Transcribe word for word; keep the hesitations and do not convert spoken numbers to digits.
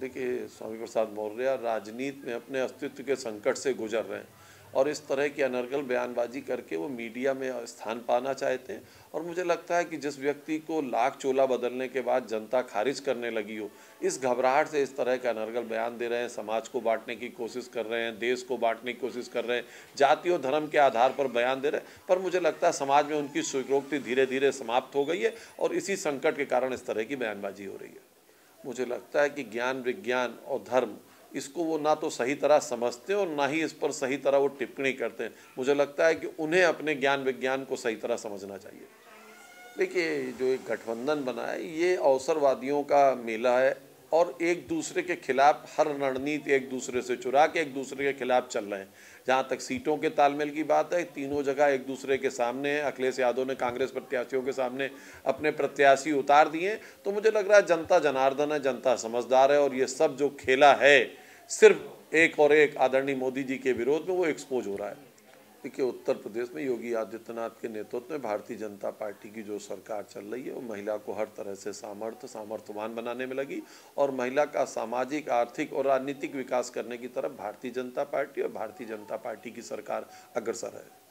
देखिए, स्वामी प्रसाद मौर्य राजनीति में अपने अस्तित्व के संकट से गुजर रहे हैं और इस तरह की अनर्गल बयानबाजी करके वो मीडिया में स्थान पाना चाहते हैं। और मुझे लगता है कि जिस व्यक्ति को लाख चोला बदलने के बाद जनता खारिज करने लगी हो, इस घबराहट से इस तरह का अनर्गल बयान दे रहे हैं, समाज को बांटने की कोशिश कर रहे हैं, देश को बांटने की कोशिश कर रहे हैं, जाति और धर्म के आधार पर बयान दे रहे हैं। पर मुझे लगता है समाज में उनकी स्वीकृति धीरे धीरे समाप्त हो गई है और इसी संकट के कारण इस तरह की बयानबाजी हो रही है। मुझे लगता है कि ज्ञान, विज्ञान और धर्म, इसको वो ना तो सही तरह समझते और ना ही इस पर सही तरह वो टिप्पणी करते हैं। मुझे लगता है कि उन्हें अपने ज्ञान विज्ञान को सही तरह समझना चाहिए। देखिए, जो एक गठबंधन बना है ये अवसरवादियों का मेला है और एक दूसरे के खिलाफ हर रणनीति एक दूसरे से चुरा के एक दूसरे के खिलाफ चल रहे हैं। जहाँ तक सीटों के तालमेल की बात है, तीनों जगह एक दूसरे के सामने है। अखिलेश यादव ने कांग्रेस प्रत्याशियों के सामने अपने प्रत्याशी उतार दिए। तो मुझे लग रहा है जनता जनार्दन है, जनता समझदार है और ये सब जो खेला है सिर्फ एक और एक आदरणीय मोदी जी के विरोध में, वो एक्सपोज हो रहा है। देखिए, उत्तर प्रदेश में योगी आदित्यनाथ के नेतृत्व में भारतीय जनता पार्टी की जो सरकार चल रही है वो महिला को हर तरह से सामर्थ्य सामर्थ्यवान बनाने में लगी और महिला का सामाजिक, आर्थिक और राजनीतिक विकास करने की तरफ भारतीय जनता पार्टी और भारतीय जनता पार्टी की सरकार अग्रसर है।